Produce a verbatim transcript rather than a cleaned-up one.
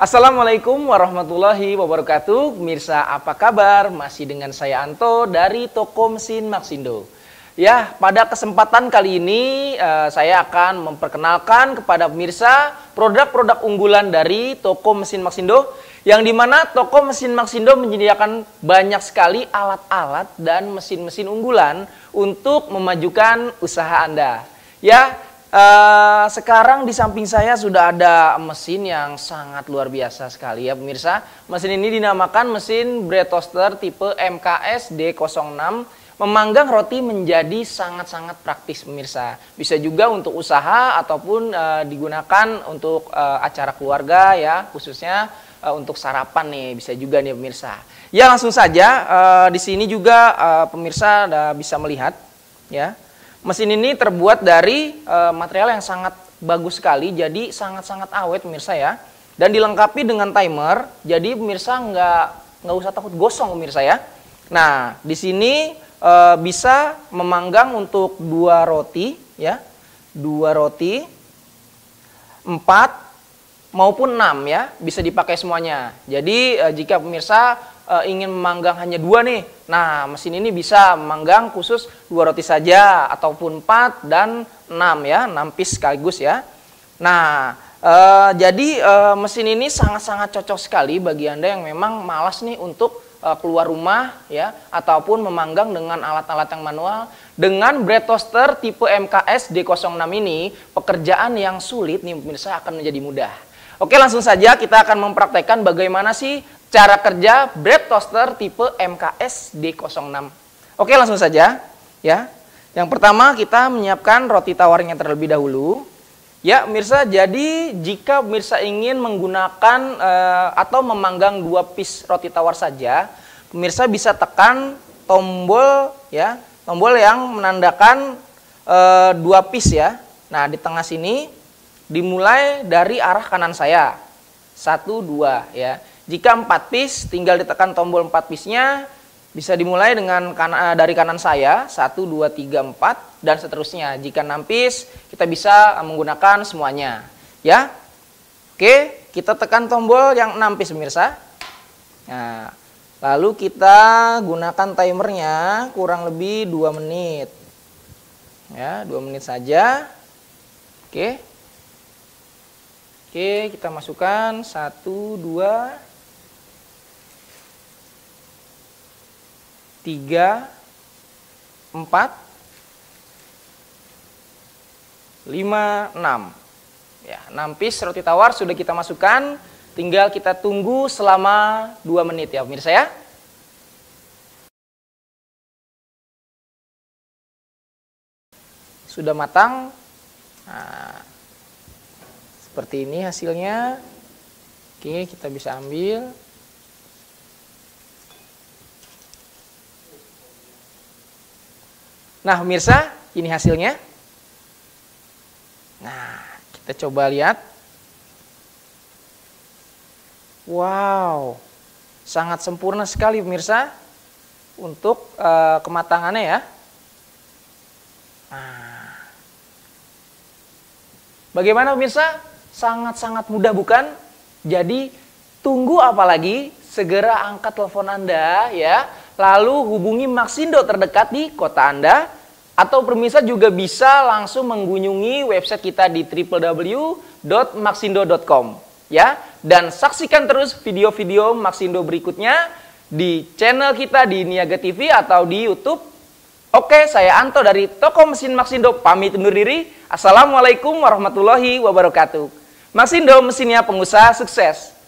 Assalamualaikum warahmatullahi wabarakatuh. Pemirsa, apa kabar? Masih dengan saya Anto dari Toko Mesin Maksindo. Ya, pada kesempatan kali ini eh, saya akan memperkenalkan kepada pemirsa produk-produk unggulan dari Toko Mesin Maksindo, yang dimana Toko Mesin Maksindo menyediakan banyak sekali alat-alat dan mesin-mesin unggulan untuk memajukan usaha Anda. Ya, Uh, sekarang di samping saya sudah ada mesin yang sangat luar biasa sekali ya pemirsa. Mesin ini dinamakan mesin bread toaster tipe M K S D nol enam, memanggang roti menjadi sangat-sangat praktis pemirsa. Bisa juga untuk usaha ataupun uh, digunakan untuk uh, acara keluarga ya, khususnya uh, untuk sarapan nih bisa juga nih pemirsa. Ya, langsung saja uh, di sini juga uh, pemirsa udah bisa melihat ya. Mesin ini terbuat dari e, material yang sangat bagus sekali, jadi sangat-sangat awet pemirsa ya. Dan dilengkapi dengan timer, jadi pemirsa nggak nggak usah takut gosong pemirsa ya. Nah, di sini e, bisa memanggang untuk dua roti ya, dua roti, empat maupun enam ya, bisa dipakai semuanya. Jadi e, jika pemirsa ingin memanggang hanya dua nih, nah mesin ini bisa memanggang khusus dua roti saja ataupun empat dan enam ya, enam piece sekaligus ya. Nah e, jadi e, mesin ini sangat-sangat cocok sekali bagi Anda yang memang malas nih untuk e, keluar rumah ya, ataupun memanggang dengan alat-alat yang manual. Dengan bread toaster tipe M K S D nol enam ini, pekerjaan yang sulit nih pemirsa akan menjadi mudah. Oke, langsung saja kita akan mempraktekkan bagaimana sih cara kerja bread toaster tipe M K S D nol enam. Oke, langsung saja ya. Yang pertama kita menyiapkan roti tawarnya terlebih dahulu. Ya, pemirsa, jadi jika pemirsa ingin menggunakan e, atau memanggang dua piece roti tawar saja, pemirsa bisa tekan tombol ya, tombol yang menandakan e, dua piece ya. Nah, di tengah sini dimulai dari arah kanan saya. Satu, dua ya. Jika empat piece, tinggal ditekan tombol empat piece-nya, bisa dimulai dengan kan, dari kanan saya, satu, dua, tiga, empat, dan seterusnya. Jika enam piece, kita bisa menggunakan semuanya. Ya, oke, kita tekan tombol yang enam piece, pemirsa. Nah, lalu kita gunakan timernya kurang lebih dua menit. Ya, dua menit saja. Oke, oke, kita masukkan satu, dua... tiga, empat, lima, enam. Ya, enam piece roti tawar sudah kita masukkan. Tinggal kita tunggu selama dua menit ya pemirsa ya. Sudah matang. Nah, seperti ini hasilnya. Oke, kita bisa ambil. Nah pemirsa, ini hasilnya. Nah, kita coba lihat. Wow, sangat sempurna sekali pemirsa untuk e, kematangannya ya. Nah, bagaimana pemirsa? Sangat-sangat mudah bukan? Jadi tunggu apa lagi? Segera angkat telepon Anda ya. Lalu hubungi Maksindo terdekat di kota Anda, atau pemirsa juga bisa langsung mengunjungi website kita di w w w titik maksindo titik com ya. Dan saksikan terus video-video Maksindo berikutnya di channel kita di Niaga T V atau di YouTube. Oke, saya Anto dari Toko Mesin Maksindo pamit undur diri. Assalamualaikum warahmatullahi wabarakatuh. Maksindo, mesinnya pengusaha sukses.